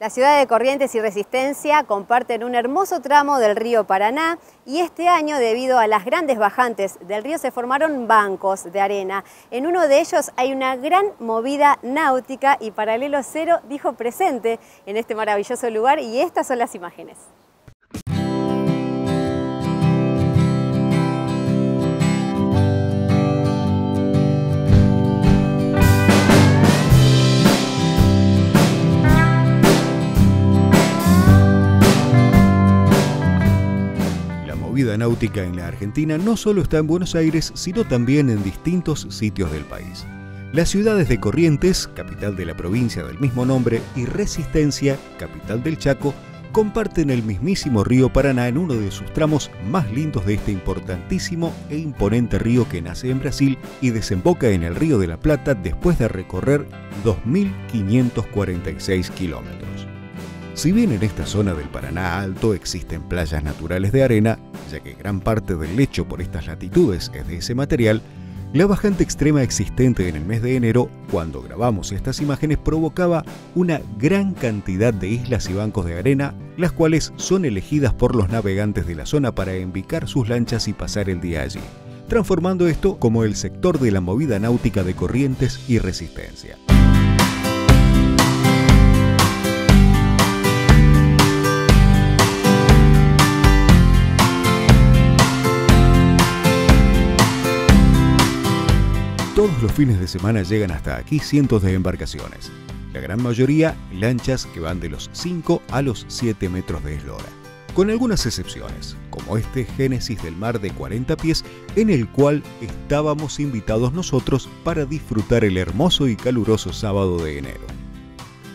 La ciudad de Corrientes y Resistencia comparten un hermoso tramo del río Paraná y este año, debido a las grandes bajantes del río, se formaron bancos de arena. En uno de ellos hay una gran movida náutica y Paralelo Cero dijo presente en este maravilloso lugar y estas son las imágenes. La vida náutica en la Argentina no solo está en Buenos Aires, sino también en distintos sitios del país. Las ciudades de Corrientes, capital de la provincia del mismo nombre, y Resistencia, capital del Chaco, comparten el mismísimo río Paraná en uno de sus tramos más lindos de este importantísimo e imponente río que nace en Brasil y desemboca en el Río de la Plata después de recorrer 2.546 kilómetros. Si bien en esta zona del Paraná Alto existen playas naturales de arena, ya que gran parte del lecho por estas latitudes es de ese material, la bajante extrema existente en el mes de enero, cuando grabamos estas imágenes, provocaba una gran cantidad de islas y bancos de arena, las cuales son elegidas por los navegantes de la zona para embicar sus lanchas y pasar el día allí, transformando esto como el sector de la movida náutica de Corrientes y Resistencia. Todos los fines de semana llegan hasta aquí cientos de embarcaciones, la gran mayoría lanchas que van de los 5 a los 7 metros de eslora, con algunas excepciones, como este Génesis del Mar de 40 pies, en el cual estábamos invitados nosotros para disfrutar el hermoso y caluroso sábado de enero.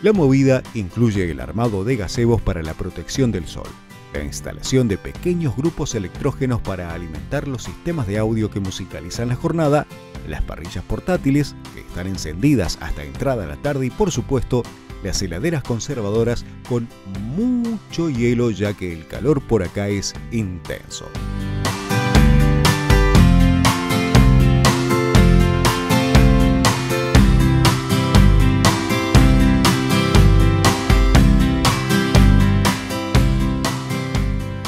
La movida incluye el armado de gazebos para la protección del sol, la instalación de pequeños grupos electrógenos para alimentar los sistemas de audio que musicalizan la jornada, las parrillas portátiles, que están encendidas hasta entrada la tarde y, por supuesto, las heladeras conservadoras con mucho hielo, ya que el calor por acá es intenso.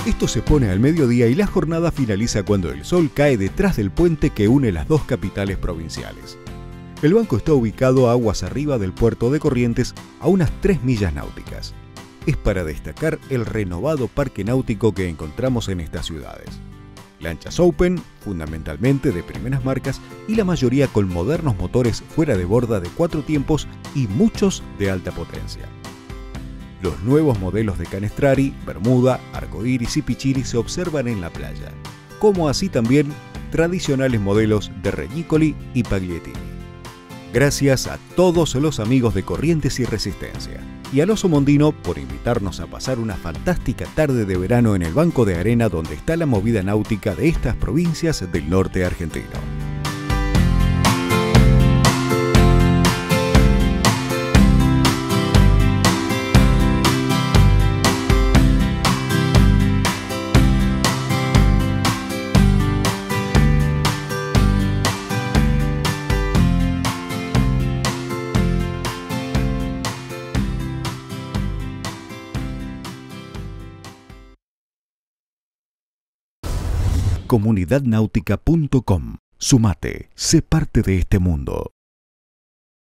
Esto se pone al mediodía y la jornada finaliza cuando el sol cae detrás del puente que une las dos capitales provinciales. El banco está ubicado aguas arriba del puerto de Corrientes, a unas 3 millas náuticas. Es para destacar el renovado parque náutico que encontramos en estas ciudades. Lanchas open, fundamentalmente de primeras marcas, y la mayoría con modernos motores fuera de borda de 4 tiempos y muchos de alta potencia. Los nuevos modelos de Canestrari, Bermuda, Arcoiris y Pichiri se observan en la playa, como así también tradicionales modelos de Reñicoli y Paglietini. Gracias a todos los amigos de Corrientes y Resistencia, y al Oso Mondino por invitarnos a pasar una fantástica tarde de verano en el banco de arena donde está la movida náutica de estas provincias del norte argentino. comunidadnautica.com. Sumate, sé parte de este mundo.